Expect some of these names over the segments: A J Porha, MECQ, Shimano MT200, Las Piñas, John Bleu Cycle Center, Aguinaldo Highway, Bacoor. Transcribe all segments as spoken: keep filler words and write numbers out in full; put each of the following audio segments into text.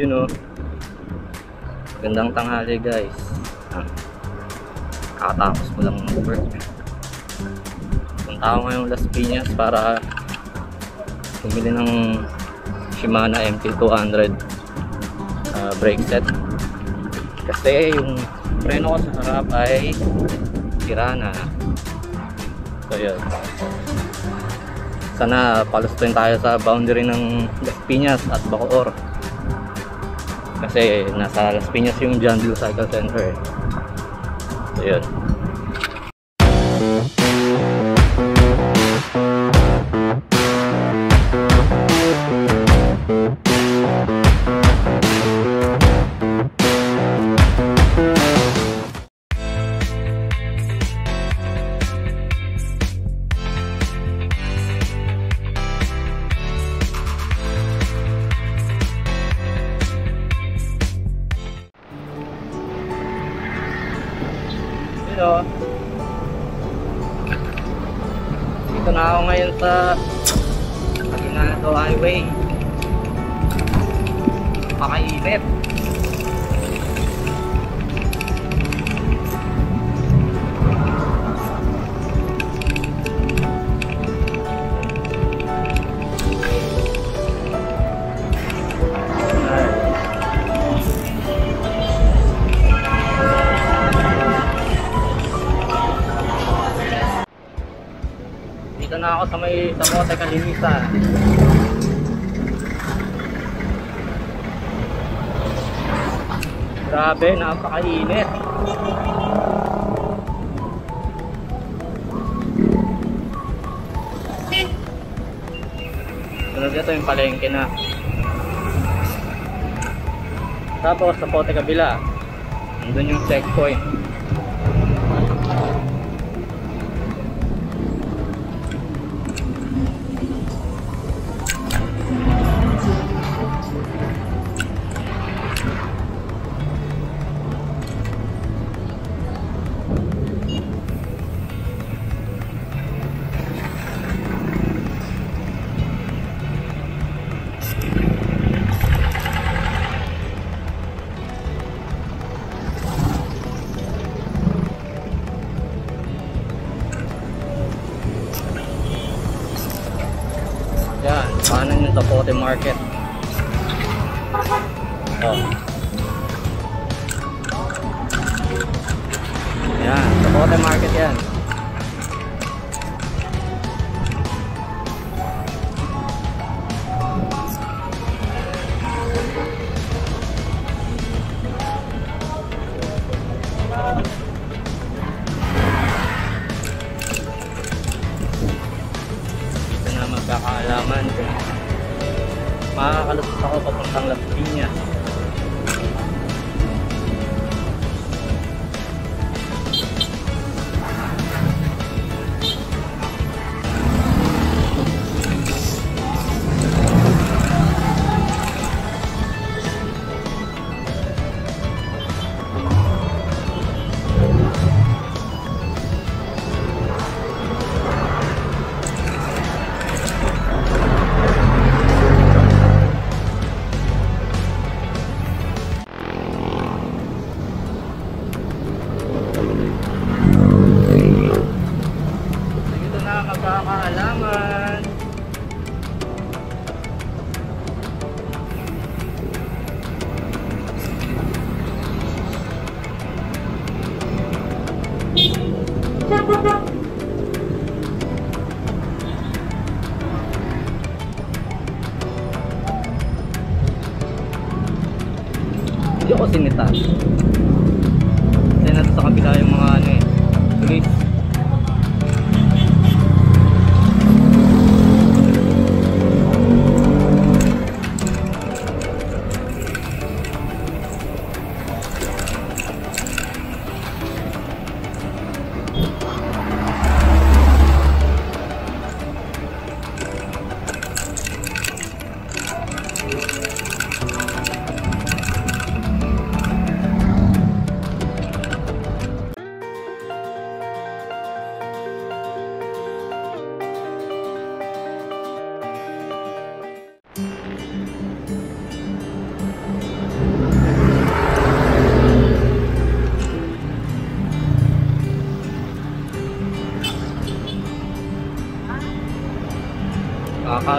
yun know, magandang tanghali guys. Kakatapos ko lang ng work. Punta ko ngayong Las Piñas para bumili ng Shimano M T two hundred uh, brake set kasi yung preno ko sa harap ay tira na. So yun, sana palustuin tayo sa boundary ng Las Piñas at Bacoor kasi nasa Las Piñas yung John Bleu Cycle Center eh. So yun. So, dito na ako ngayon sa Aguinaldo Highway. Pakainit. Dito na ako sa may Samote, Kalimisa. Grabe, napakainit. Tulad dito yung palengke na. Tapos sa Samote kabila, nandun yung checkpoint. Paano yung Tapote Market? Oh. Ayan, Tapote Market yan. Magkakaalaman kung makakalusot ako papuntang Las Piñas. Magkakaalaman. Hindi ako sinita. Kasi nato sa kabila yung mga ano eh, police.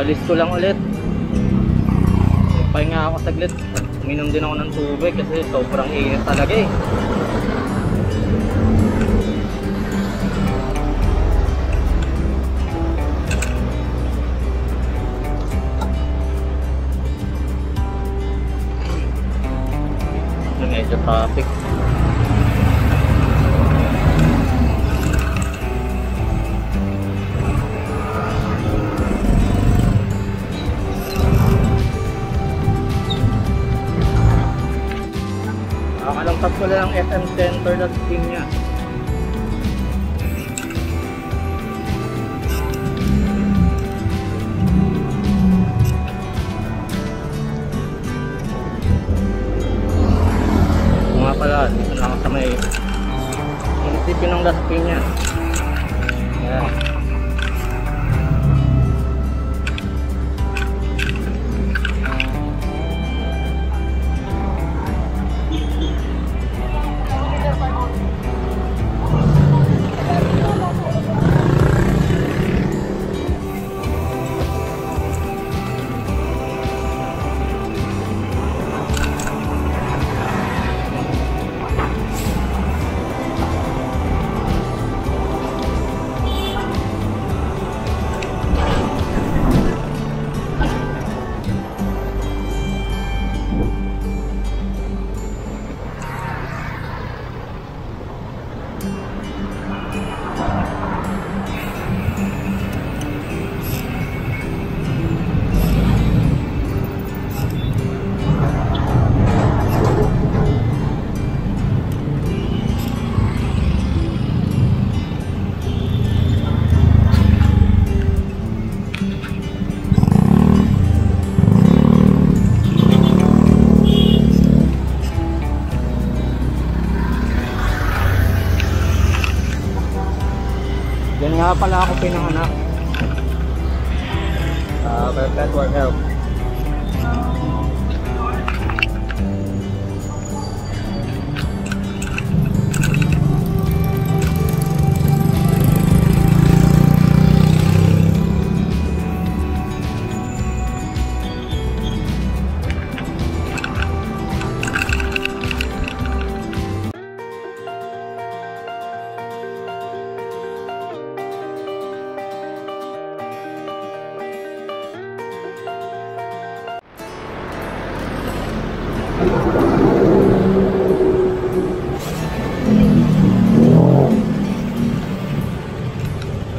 Alis ko lang ulit. Pahinga ako saglit. Uminom din ako ng tubig kasi sobrang init talaga eh. Medyo traffic. Nakakalampas ko lang ang F M Center Las Piñas. Pala, dito na lang sa may munisipyo ng Las Piñas. Ayan. Yan nga pala ako pinanganak. Uh, Perfect work help.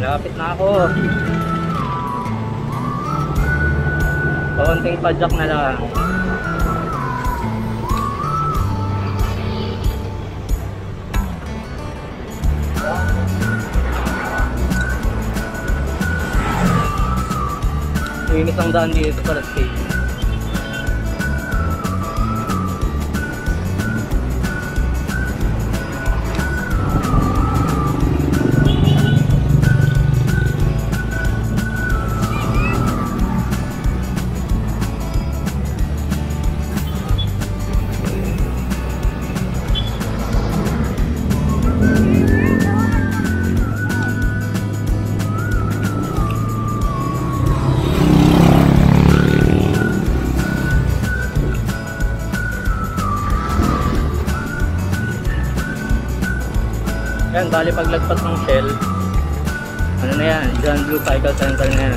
Malapit na ako. Konting padyak na lang. Inis ang daan dito para sa yan, bali paglagpas ng Shell ano na yan, John Bleu Cycle Center na yan.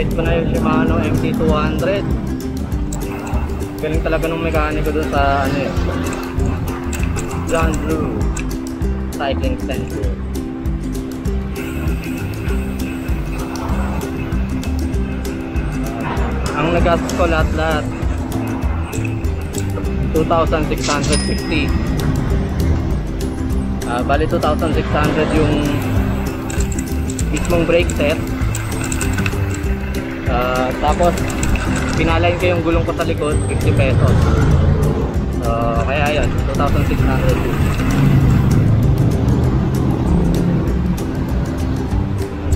Nabit ko na yung Shimano M T two hundred. Galing talaga ng mekaniko doon sa ano yun, John Bleu Cycle Center. Ang nagas ko lahat-lahat two thousand six hundred fifty. Uh, bali two thousand six hundred yung mismong brake set. Uh, tapos pinalain ko yung gulong ko sa likod, fifty pesos. Uh, kaya yun, two thousand six hundred.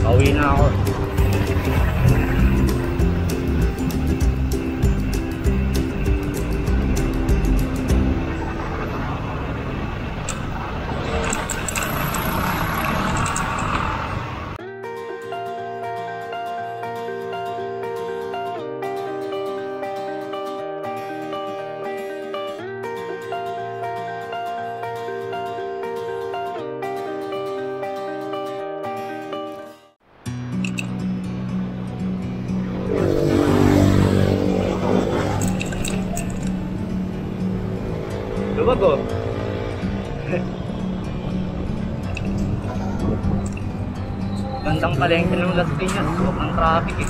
Pauwi na ako. Bacoor. Bandang palengke ng Las Piñas, ang traffic eh.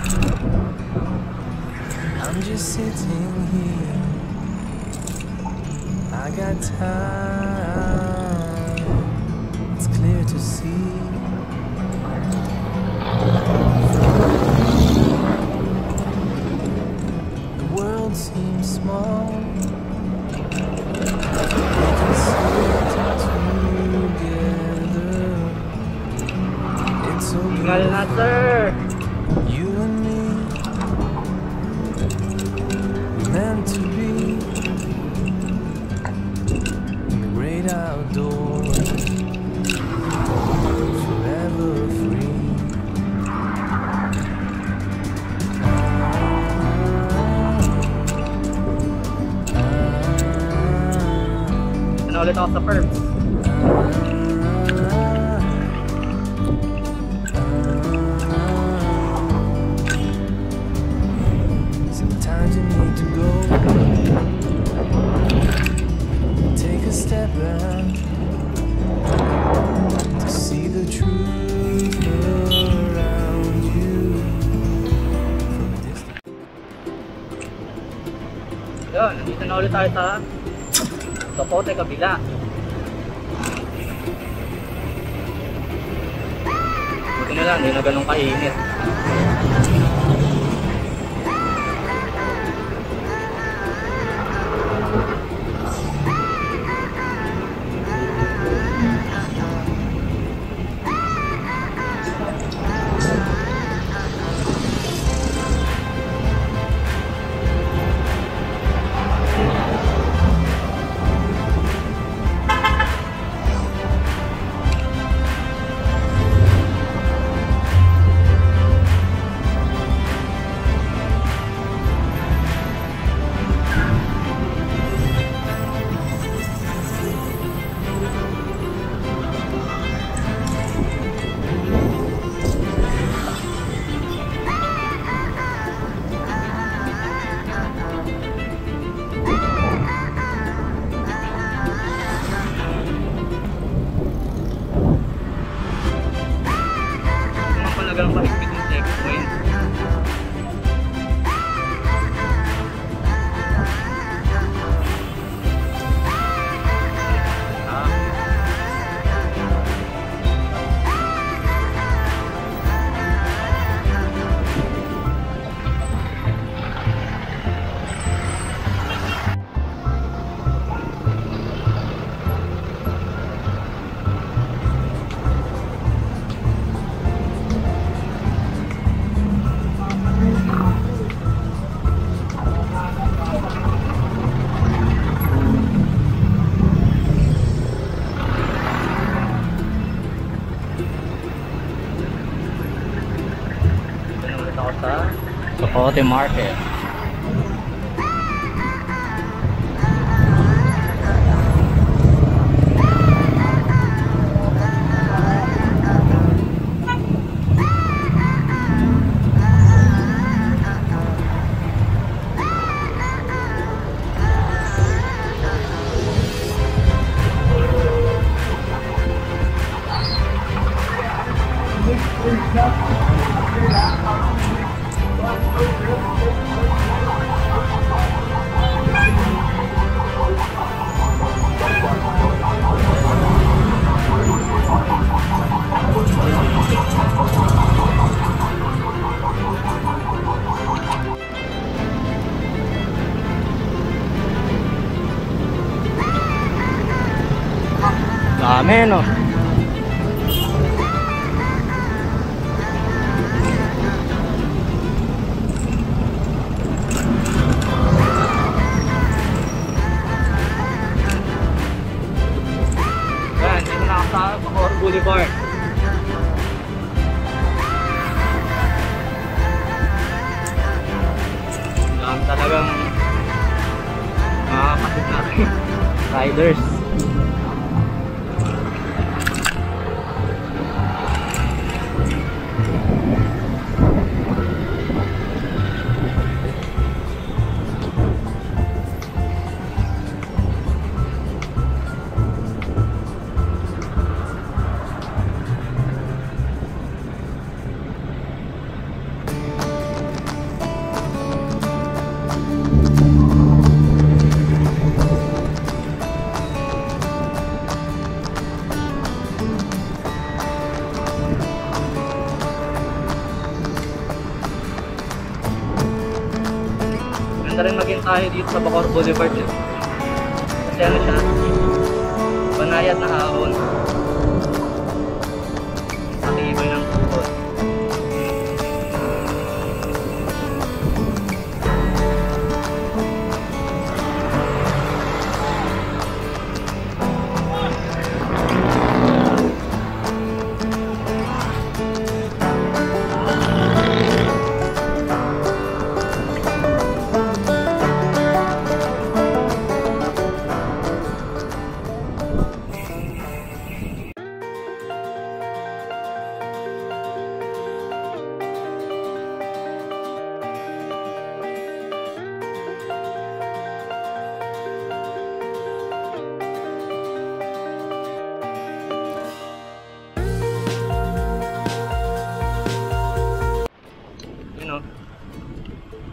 I'm just sitting here. I got time. It's clear to see. The world seems small. Tinggal na, sir. You and me, meant to be in the great outdoors, forever free. And all it off the perps. Yun, nandito na ulit tayo sa Sokote, kabila. Buti na lang, hindi na ganun kainit. Sokote Market. Dami, no? Boulevard. Lang talagang makakapit na riders. Tayo dito sa Bacoor Boulevard yun. Kasi ano siya, banayad na hahon. Pati iba ng tukod.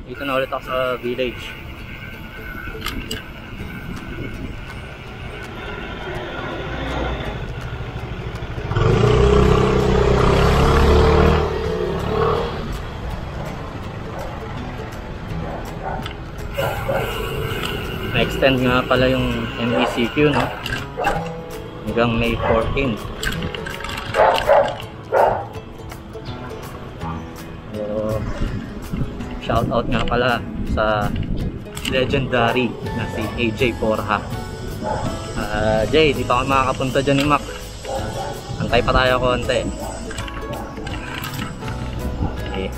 Dito na ulit ako sa village. Na-extend nga pala yung M E C Q, no? Hanggang May fourteen. Shoutout nga pala sa legendary na si A J Porha. uh, Jay, di pa ako makakapunta dyan ni Mac. Antay pa tayo konti. Okay.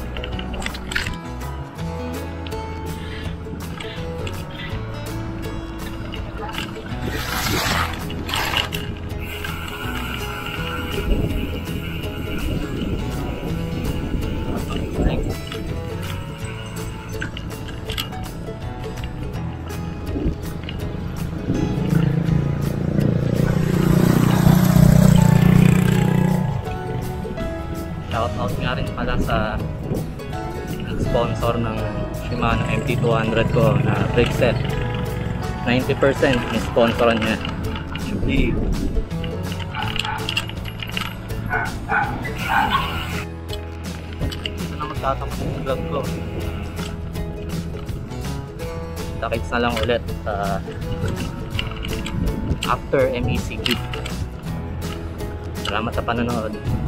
Shoutout nga rin pala sa sponsor ng Shimano M T two hundred ko na brake set. ninety percent yung sponsor niya. Shubli. Ito na magtatapos yung vlog ko. Takits na lang ulit uh, after M E C Q. Salamat sa panonood.